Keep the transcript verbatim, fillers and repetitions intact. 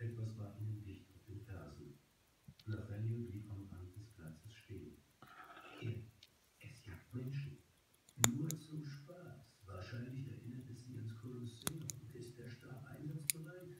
Etwas war ihnen dicht auf den Fersen. Nathaniel blieb am Rand des Platzes stehen. Hier, es jagt Menschen. Nur zum Spaß. Wahrscheinlich erinnert es sie ans Kolosseum. Ist der Stab einsatzbereit?